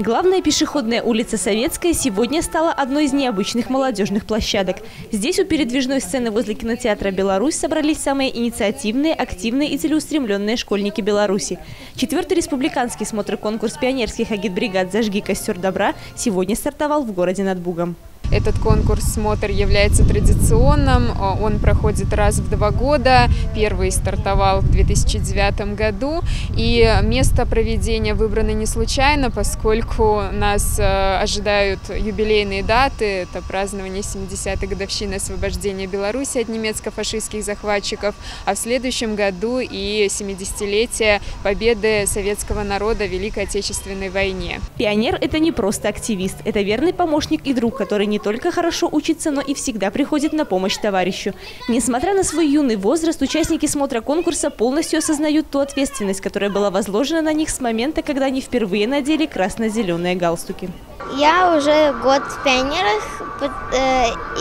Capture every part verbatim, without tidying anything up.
Главная пешеходная улица Советская сегодня стала одной из необычных молодежных площадок. Здесь у передвижной сцены возле кинотеатра «Беларусь» собрались самые инициативные, активные и целеустремленные школьники Беларуси. Четвертый республиканский смотр-конкурс пионерских агитбригад «Зажги костер добра» сегодня стартовал в городе над Бугом. Этот конкурс «Смотр» является традиционным, он проходит раз в два года, первый стартовал в две тысячи девятом году, и место проведения выбрано не случайно, поскольку нас ожидают юбилейные даты, это празднование семидесятой годовщины освобождения Беларуси от немецко-фашистских захватчиков, а в следующем году и семидесятилетие победы советского народа в Великой Отечественной войне. Пионер – это не просто активист, это верный помощник и друг, который не Не только хорошо учится, но и всегда приходит на помощь товарищу. Несмотря на свой юный возраст, участники смотра конкурса полностью осознают ту ответственность, которая была возложена на них с момента, когда они впервые надели красно-зеленые галстуки. Я уже год в пионерах,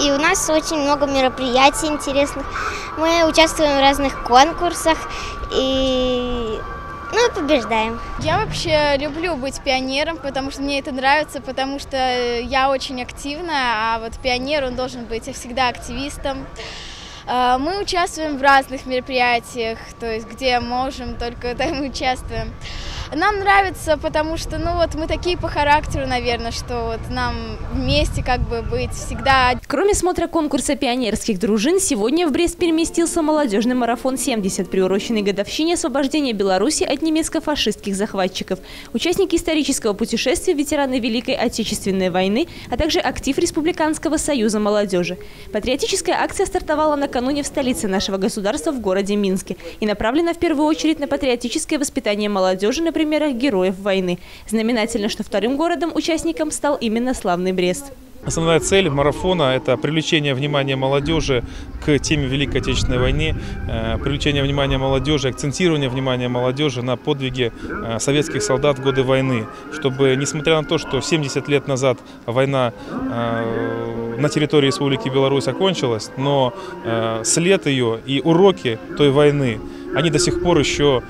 и у нас очень много мероприятий интересных. Мы участвуем в разных конкурсах и... Ну и побеждаем. Я вообще люблю быть пионером, потому что мне это нравится, потому что я очень активна, а вот пионер, он должен быть всегда активистом. Мы участвуем в разных мероприятиях, то есть где можем, только там мы участвуем. Нам нравится, потому что, ну вот, мы такие по характеру, наверное, что вот нам вместе как бы быть всегда. Кроме смотра конкурса пионерских дружин, сегодня в Брест переместился молодежный марафон семьдесят, приуроченный годовщине освобождения Беларуси от немецко-фашистских захватчиков. Участники исторического путешествия, ветераны Великой Отечественной войны, а также актив Республиканского союза молодежи. Патриотическая акция стартовала накануне в столице нашего государства в городе Минске и направлена в первую очередь на патриотическое воспитание молодежи на примерах героев войны. Знаменательно, что вторым городом-участником стал именно славный Брест. Основная цель марафона – это привлечение внимания молодежи к теме Великой Отечественной войны, привлечение внимания молодежи, акцентирование внимания молодежи на подвиги советских солдат в годы войны, чтобы, несмотря на то, что семьдесят лет назад война на территории Республики Беларусь окончилась, но след ее и уроки той войны, они до сих пор еще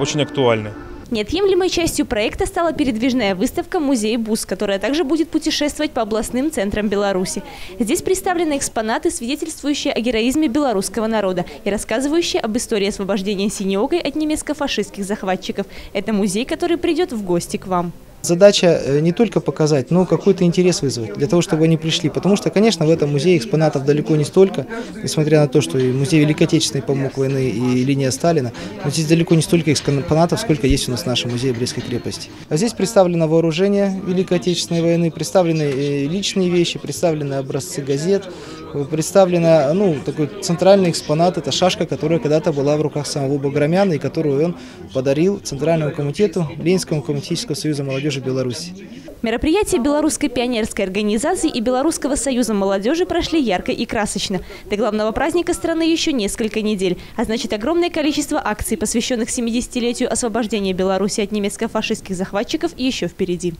очень актуальны. Неотъемлемой частью проекта стала передвижная выставка «Музей Буз», которая также будет путешествовать по областным центрам Беларуси. Здесь представлены экспонаты, свидетельствующие о героизме белорусского народа и рассказывающие об истории освобождения Синегой от немецко-фашистских захватчиков. Это музей, который придет в гости к вам. Задача не только показать, но какой-то интерес вызвать, для того, чтобы они пришли. Потому что, конечно, в этом музее экспонатов далеко не столько, несмотря на то, что и музей Великой Отечественной помог войны, и линия Сталина, но здесь далеко не столько экспонатов, сколько есть у нас в нашем музее Брестской крепости. А здесь представлено вооружение Великой Отечественной войны, представлены личные вещи, представлены образцы газет, представлена, ну, такой центральный экспонат, это шашка, которая когда-то была в руках самого Баграмяна и которую он подарил Центральному комитету Ленинского комсомольского союза молодежи Беларуси. Мероприятия Белорусской пионерской организации и Белорусского союза молодежи прошли ярко и красочно. До главного праздника страны еще несколько недель, а значит, огромное количество акций, посвященных семидесятилетию освобождения Беларуси от немецко-фашистских захватчиков, еще впереди.